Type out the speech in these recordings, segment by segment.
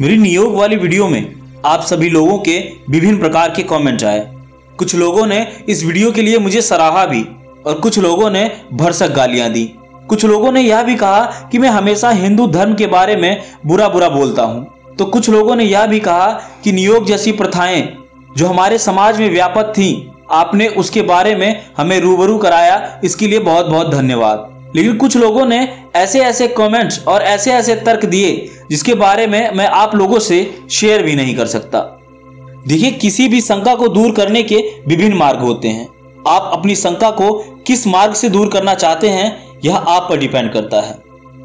मेरी नियोग वाली वीडियो में आप सभी लोगों के विभिन्न प्रकार के कमेंट आए। कुछ लोगों ने इस वीडियो के लिए मुझे सराहा भी और कुछ लोगों ने भरसक गालियां दी। कुछ लोगों ने यह भी कहा कि मैं हमेशा हिंदू धर्म के बारे में बुरा बुरा बोलता हूं। तो कुछ लोगों ने यह भी कहा कि नियोग जैसी प्रथाएं जो हमारे समाज में व्यापक थीं, आपने उसके बारे में हमें रूबरू कराया, इसके लिए बहुत बहुत धन्यवाद। लेकिन कुछ लोगों ने ऐसे ऐसे कमेंट्स और ऐसे ऐसे तर्क दिए जिसके बारे में मैं आप लोगों से शेयर भी नहीं कर सकता। देखिए, किसी भी शंका को दूर करने के विभिन्न मार्ग होते हैं। आप अपनी शंका को किस मार्ग से दूर करना चाहते हैं यह आप पर डिपेंड करता है।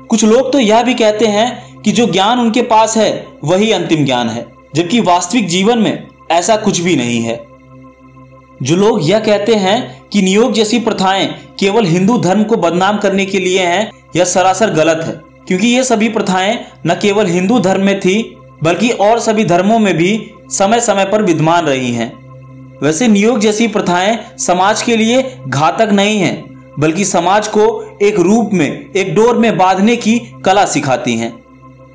कुछ लोग तो यह भी कहते हैं कि जो ज्ञान उनके पास है वही अंतिम ज्ञान है, जबकि वास्तविक जीवन में ऐसा कुछ भी नहीं है। जो लोग यह कहते हैं कि नियोग जैसी प्रथाएं केवल हिंदू धर्म को बदनाम करने के लिए हैं, यह सरासर गलत है, क्योंकि ये सभी प्रथाएं न केवल हिंदू धर्म में थी बल्कि और सभी धर्मों में भी समय समय पर विद्यमान रही हैं। वैसे नियोग जैसी प्रथाएं समाज के लिए घातक नहीं हैं, बल्कि समाज को एक रूप में, एक डोर में बांधने की कला सिखाती हैं।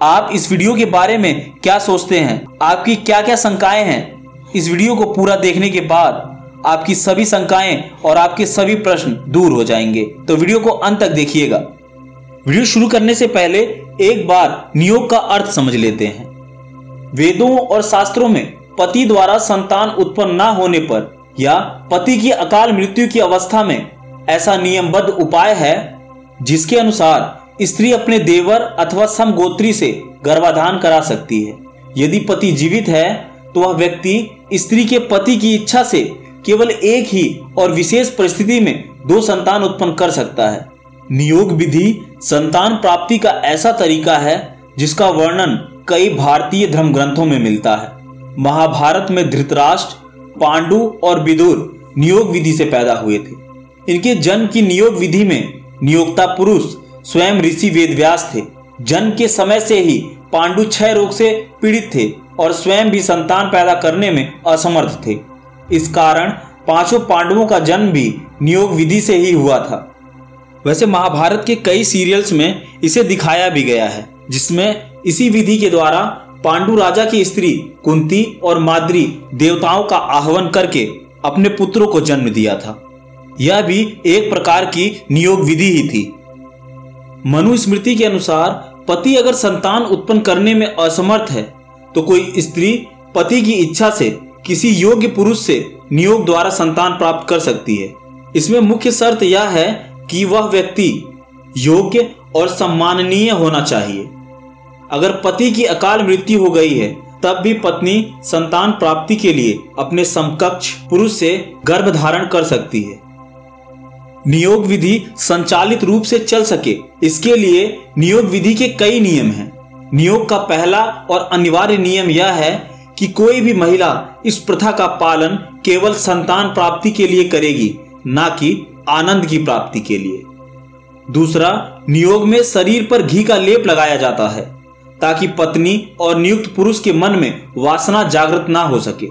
आप इस वीडियो के बारे में क्या सोचते हैं, आपकी क्या क्या शंकाएं हैं, इस वीडियो को पूरा देखने के बाद आपकी सभी शंकाएं और आपके सभी प्रश्न दूर हो जाएंगे। तो वीडियो को अंत तक देखिएगा। वीडियो शुरू करने से पहले एक बार नियोग का अर्थ समझ लेते हैं। वेदों और शास्त्रों में पति द्वारा संतान उत्पन्न न होने पर या पति की अकाल मृत्यु की अवस्था में ऐसा नियमबद्ध उपाय है जिसके अनुसार स्त्री अपने देवर अथवा समगोत्री से गर्भाधान करा सकती है। यदि पति जीवित है तो वह व्यक्ति स्त्री के पति की इच्छा से केवल एक ही और विशेष परिस्थिति में दो संतान उत्पन्न कर सकता है। नियोग विधि संतान प्राप्ति का ऐसा तरीका है जिसका वर्णन कई भारतीय धर्म ग्रंथों में मिलता है। महाभारत में धृतराष्ट्र, पांडु और विदुर नियोग विधि से पैदा हुए थे। इनके जन्म की नियोग विधि में नियोक्ता पुरुष स्वयं ऋषि वेदव्यास थे। जन्म के समय से ही पांडु क्षय रोग से पीड़ित थे और स्वयं भी संतान पैदा करने में असमर्थ थे। इस कारण पांचों पांडवों का जन्म भी नियोग विधि से ही हुआ था। वैसे महाभारत के कई सीरियल्स में इसे दिखाया भी गया है, जिसमें इसी विधि के द्वारा पांडु राजा की स्त्री कुंती और माद्री देवताओं का आह्वान करके अपने पुत्रों को जन्म दिया था। यह भी एक प्रकार की नियोग विधि ही थी। मनुस्मृति के अनुसार पति अगर संतान उत्पन्न करने में असमर्थ है तो कोई स्त्री पति की इच्छा से किसी योग्य पुरुष से नियोग द्वारा संतान प्राप्त कर सकती है। इसमें मुख्य शर्त यह है कि वह व्यक्ति योग्य और सम्माननीय होना चाहिए। अगर पति की अकाल मृत्यु हो गई है तब भी पत्नी संतान प्राप्ति के लिए अपने समकक्ष पुरुष से गर्भ धारण कर सकती है। नियोग विधि संचालित रूप से चल सके इसके लिए नियोग विधि के कई नियम हैं। नियोग का पहला और अनिवार्य नियम यह है कि कोई भी महिला इस प्रथा का पालन केवल संतान प्राप्ति के लिए करेगी, ना कि आनंद की प्राप्ति के लिए। दूसरा, नियोग में शरीर पर घी का लेप लगाया जाता है ताकि पत्नी और नियुक्त पुरुष के मन में वासना जागृत ना हो सके।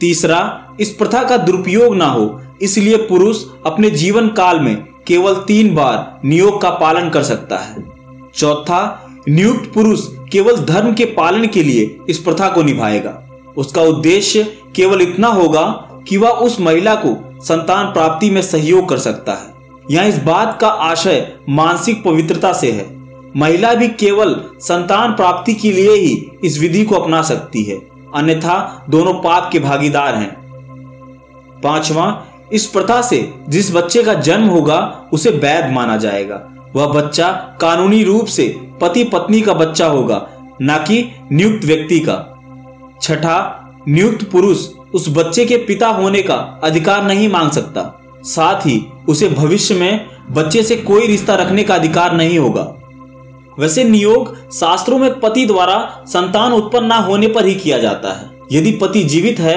तीसरा, इस प्रथा का दुरुपयोग ना हो इसलिए पुरुष अपने जीवन काल में केवल 3 बार नियोग का पालन कर सकता है। चौथा, नियुक्त पुरुष केवल धर्म के पालन के लिए इस प्रथा को निभाएगा। उसका उद्देश्य केवल इतना होगा कि वह उस महिला को संतान प्राप्ति में सहयोग कर सकता है। यहाँ इस बात का आशय मानसिक पवित्रता से है। महिला भी केवल संतान प्राप्ति के लिए ही इस विधि को अपना सकती है, अन्यथा दोनों पाप के भागीदार हैं। पांचवा, इस प्रथा से जिस बच्चे का जन्म होगा उसे वैध माना जाएगा। वह बच्चा कानूनी रूप से पति पत्नी का बच्चा होगा, ना कि नियुक्त व्यक्ति का। छठा, नियुक्त पुरुष उस बच्चे के पिता होने का अधिकार नहीं मांग सकता, साथ ही उसे भविष्य में बच्चे से कोई रिश्ता रखने का अधिकार नहीं होगा। वैसे नियोग शास्त्रों में पति द्वारा संतान उत्पन्न ना होने पर ही किया जाता है। यदि पति जीवित है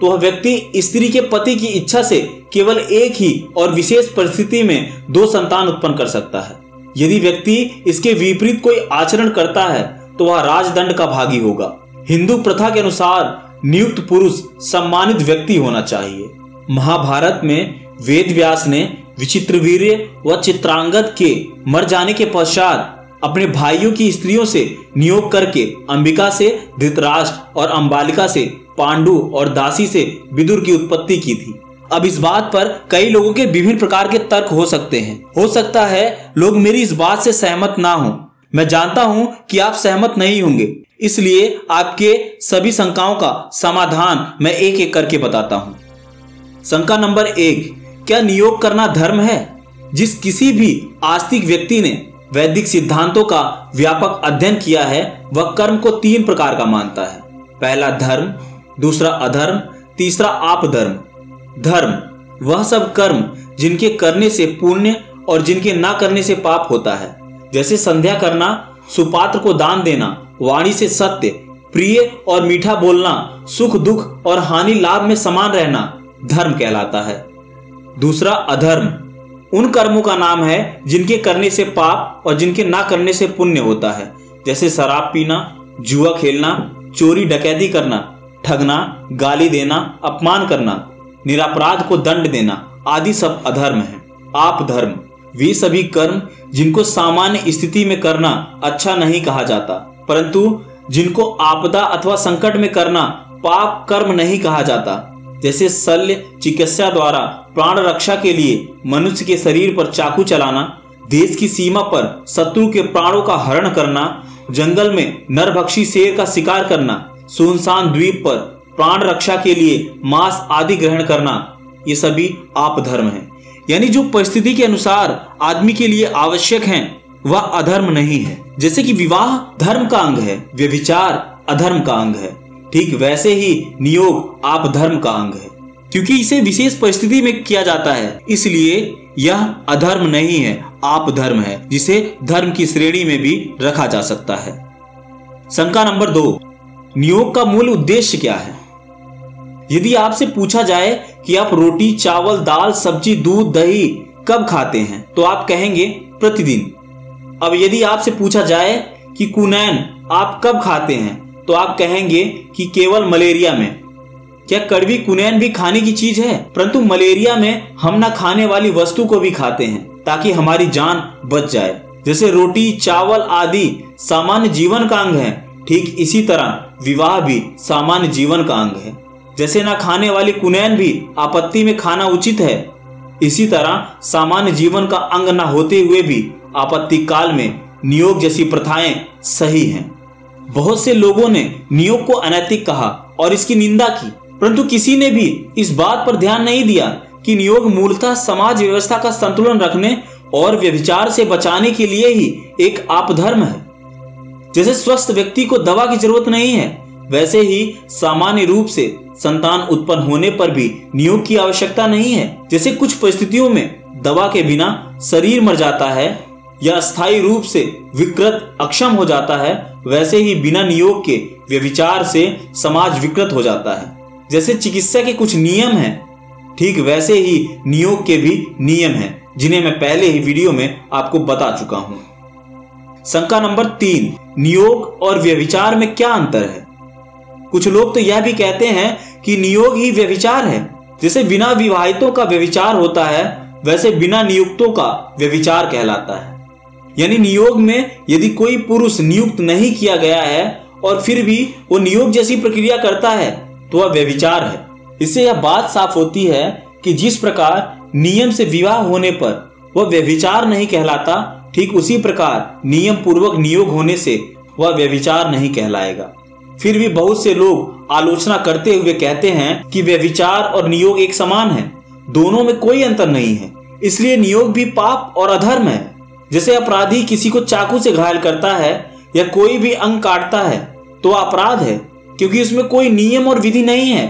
तो वह व्यक्ति स्त्री के पति की इच्छा से केवल एक ही और विशेष परिस्थिति में 2 संतान उत्पन्न कर सकता है। यदि व्यक्ति इसके विपरीत कोई आचरण करता है तो वह राजदंड का भागी होगा। हिंदू प्रथा के अनुसार नियुक्त पुरुष सम्मानित व्यक्ति होना चाहिए। महाभारत में वेदव्यास ने विचित्रवीर्य व चित्रांगद के मर जाने के पश्चात अपने भाइयों की स्त्रियों से नियोग करके अंबिका से धृतराष्ट्र और अंबालिका से पांडु और दासी से विदुर की उत्पत्ति की थी। अब इस बात पर कई लोगों के विभिन्न प्रकार के तर्क हो सकते हैं। हो सकता है लोग मेरी इस बात से सहमत ना हों। मैं जानता हूं कि आप सहमत नहीं होंगे, इसलिए आपके सभी शंकाओं का समाधान मैं एक एक करके बताता हूं। शंका नंबर 1, क्या नियोग करना धर्म है? जिस किसी भी आस्तिक व्यक्ति ने वैदिक सिद्धांतों का व्यापक अध्ययन किया है वह कर्म को 3 प्रकार का मानता है। पहला धर्म, दूसरा अधर्म, तीसरा आपधर्म। धर्म वह सब कर्म जिनके करने से पुण्य और जिनके ना करने से पाप होता है, जैसे संध्या करना, सुपात्र को दान देना, वाणी से सत्य, प्रिय और मीठा बोलना, सुख दुख और हानि लाभ में समान रहना धर्म कहलाता है। दूसरा अधर्म उन कर्मों का नाम है जिनके करने से पाप और जिनके ना करने से पुण्य होता है, जैसे शराब पीना, जुआ खेलना, चोरी डकैती करना, ठगना, गाली देना, अपमान करना, निरापराध को दंड देना आदि सब अधर्म है। आप धर्म वे सभी कर्म जिनको सामान्य स्थिति में करना अच्छा नहीं कहा जाता, परंतु जिनको आपदा अथवा संकट में करना पाप कर्म नहीं कहा जाता, जैसे शल्य चिकित्सा द्वारा प्राण रक्षा के लिए मनुष्य के शरीर पर चाकू चलाना, देश की सीमा पर शत्रु के प्राणों का हरण करना, जंगल में नरभक्षी शेर का शिकार करना, सुनसान द्वीप पर प्राण रक्षा के लिए मांस आदि ग्रहण करना, ये सभी आप धर्म है। यानी जो परिस्थिति के अनुसार आदमी के लिए आवश्यक हैं वह अधर्म नहीं है। जैसे कि विवाह धर्म का अंग है, व्यभिचार अधर्म का अंग है, ठीक वैसे ही नियोग आप धर्म का अंग है। क्योंकि इसे विशेष परिस्थिति में किया जाता है इसलिए यह अधर्म नहीं है, आप धर्म है, जिसे धर्म की श्रेणी में भी रखा जा सकता है। शंका नंबर 2, नियोग का मूल उद्देश्य क्या है? यदि आपसे पूछा जाए कि आप रोटी, चावल, दाल, सब्जी, दूध, दही कब खाते हैं तो आप कहेंगे प्रतिदिन। अब यदि आपसे पूछा जाए कि कुनैन आप कब खाते हैं तो आप कहेंगे कि केवल मलेरिया में। क्या कड़वी कुनैन भी खाने की चीज है? परंतु मलेरिया में हम ना खाने वाली वस्तु को भी खाते हैं ताकि हमारी जान बच जाए। जैसे रोटी, चावल आदि सामान्य जीवन का अंग है, ठीक इसी तरह विवाह भी सामान्य जीवन का अंग है। जैसे ना खाने वाली कुनैन भी आपत्ति में खाना उचित है, इसी तरह सामान्य जीवन का अंग ना होते हुए भी आपत्ति काल में नियोग जैसी प्रथाएं सही हैं। बहुत से लोगों ने नियोग को अनैतिक कहा और इसकी निंदा की, परंतु किसी ने भी इस बात पर ध्यान नहीं दिया कि नियोग मूलतः समाज व्यवस्था का संतुलन रखने और व्यभिचार से बचाने के लिए ही एक आपधर्म है। जैसे स्वस्थ व्यक्ति को दवा की जरूरत नहीं है, वैसे ही सामान्य रूप से संतान उत्पन्न होने पर भी नियोग की आवश्यकता नहीं है। जैसे कुछ परिस्थितियों में दवा के बिना शरीर मर जाता है या स्थायी रूप से विकृत अक्षम हो जाता है, वैसे ही बिना नियोग के व्यभिचार से समाज विकृत हो जाता है। जैसे चिकित्सा के कुछ नियम हैं, ठीक वैसे ही नियोग के भी नियम हैं, जिन्हें मैं पहले ही वीडियो में आपको बता चुका हूँ। शंका नंबर 3, नियोग और व्यभिचार में क्या अंतर है? कुछ लोग तो यह भी कहते हैं कि नियोग ही व्यभिचार है। जैसे बिना विवाहितों का व्यभिचार होता है वैसे बिना नियुक्तों का व्यभिचार कहलाता है। यानी नियोग में यदि कोई पुरुष नियुक्त नहीं किया गया है और फिर भी वो नियोग जैसी प्रक्रिया करता है तो वह व्यभिचार है। इससे यह बात साफ होती है कि जिस प्रकार नियम से विवाह होने पर वह व्यभिचार नहीं कहलाता, ठीक उसी प्रकार नियम पूर्वक नियोग होने से वह व्यभिचार नहीं कहलाएगा। फिर भी बहुत से लोग आलोचना करते हुए कहते हैं कि व्यभिचार और नियोग एक समान है, दोनों में कोई अंतर नहीं है, इसलिए नियोग भी पाप और अधर्म है। जैसे अपराधी किसी को चाकू से घायल करता है या कोई भी अंग काटता है तो अपराध है, क्योंकि इसमें कोई नियम और विधि नहीं है।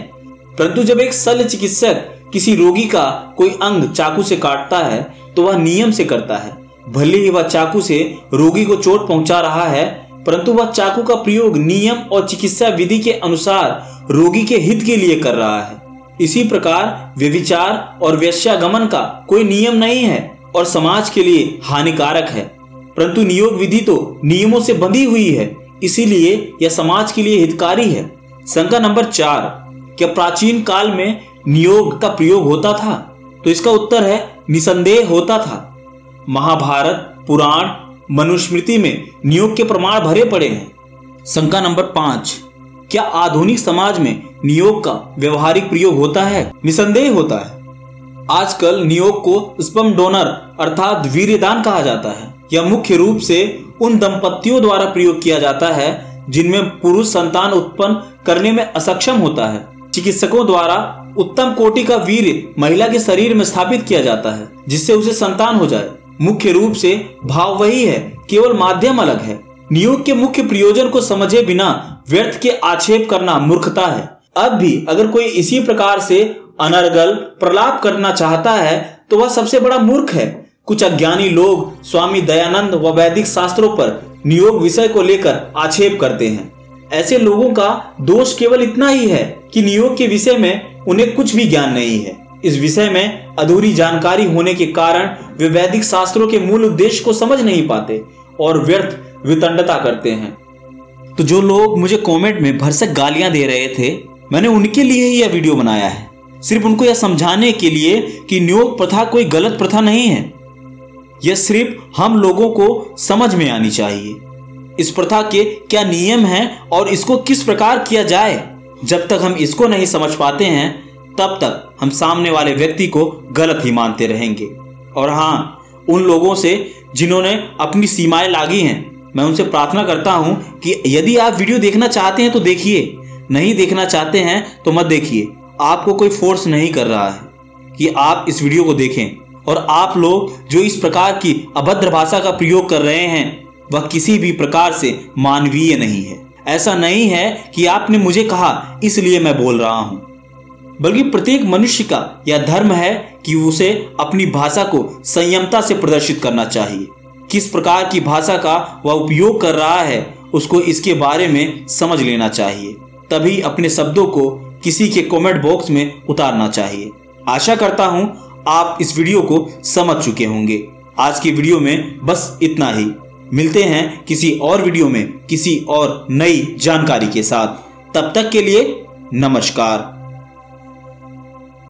परंतु जब एक शल्य चिकित्सक किसी रोगी का कोई अंग चाकू से काटता है तो वह नियम से करता है। भले ही वह चाकू से रोगी को चोट पहुंचा रहा है, परंतु वह चाकू का प्रयोग नियम और चिकित्सा विधि के अनुसार रोगी के हित के लिए कर रहा है। इसी प्रकार व्यभिचार और वेश्यागमन का कोई नियम नहीं है और समाज के लिए हानिकारक है, परंतु नियोग विधि तो नियमों से बंधी हुई है, इसीलिए यह समाज के लिए हितकारी है। शंका नंबर 4, क्या प्राचीन काल में नियोग का प्रयोग होता था? तो इसका उत्तर है निसंदेह होता था। महाभारत, पुराण, मनुस्मृति में नियोग के प्रमाण भरे पड़े हैं। शंका नंबर 5, क्या आधुनिक समाज में नियोग का व्यवहारिक प्रयोग होता है? निसंदेह होता है। आजकल नियोग को स्पर्म डोनर अर्थात वीर्यदान कहा जाता है। यह मुख्य रूप से उन दंपतियों द्वारा प्रयोग किया जाता है जिनमें पुरुष संतान उत्पन्न करने में असक्षम होता है। चिकित्सकों द्वारा उत्तम कोटि का वीर्य महिला के शरीर में स्थापित किया जाता है जिससे उसे संतान हो जाए। मुख्य रूप से भाव वही है, केवल माध्यम अलग है। नियोग के मुख्य प्रयोजन को समझे बिना व्यर्थ के आक्षेप करना मूर्खता है। अब भी अगर कोई इसी प्रकार से अनर्गल प्रलाप करना चाहता है तो वह सबसे बड़ा मूर्ख है। कुछ अज्ञानी लोग स्वामी दयानंद व वैदिक शास्त्रों पर नियोग विषय को लेकर आक्षेप करते हैं। ऐसे लोगों का दोष केवल इतना ही है कि नियोग के विषय में उन्हें कुछ भी ज्ञान नहीं है। इस विषय में अधूरी जानकारी होने के कारण वे वैदिक शास्त्रों के मूल उद्देश्य को समझ नहीं पाते और व्यर्थ वितंडता करते हैं। तो जो लोग मुझे कमेंट में भरसक गालियां दे रहे थे, मैंने उनके लिए ही यह वीडियो बनाया है, सिर्फ उनको यह समझाने के लिए कि नियोग प्रथा कोई गलत प्रथा नहीं है। यह सिर्फ हम लोगों को समझ में आनी चाहिए। इस प्रथा के क्या नियम हैं और इसको किस प्रकार किया जाए, जब तक हम इसको नहीं समझ पाते हैं तब तक हम सामने वाले व्यक्ति को गलत ही मानते रहेंगे। और हाँ, उन लोगों से जिन्होंने अपनी सीमाएं लागी हैं, मैं उनसे प्रार्थना करता हूं कि यदि आप वीडियो देखना चाहते हैं तो देखिए, नहीं देखना चाहते हैं तो मत देखिए। आपको कोई फोर्स नहीं कर रहा है कि आप इस वीडियो को देखें। और आप लोग जो इस प्रकार की अभद्र भाषा का प्रयोग कर रहे हैं वह किसी भी प्रकार से मानवीय नहीं है। ऐसा नहीं है कि आपने मुझे कहा इसलिए मैं बोल रहा हूं, बल्कि प्रत्येक मनुष्य का यह धर्म है कि उसे अपनी भाषा को संयमता से प्रदर्शित करना चाहिए। किस प्रकार की भाषा का वह उपयोग कर रहा है उसको इसके बारे में समझ लेना चाहिए, तभी अपने शब्दों को किसी के कमेंट बॉक्स में उतारना चाहिए। आशा करता हूं आप इस वीडियो को समझ चुके होंगे। आज की वीडियो में बस इतना ही। मिलते हैं किसी और वीडियो में किसी और नई जानकारी के साथ। तब तक के लिए नमस्कार।